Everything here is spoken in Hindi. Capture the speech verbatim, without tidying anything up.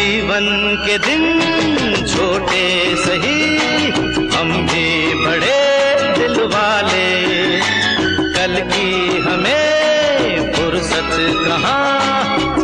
जीवन के दिन छोटे सही हम भी बड़े दिल वाले, कल की हमें फुर्सत कहाँ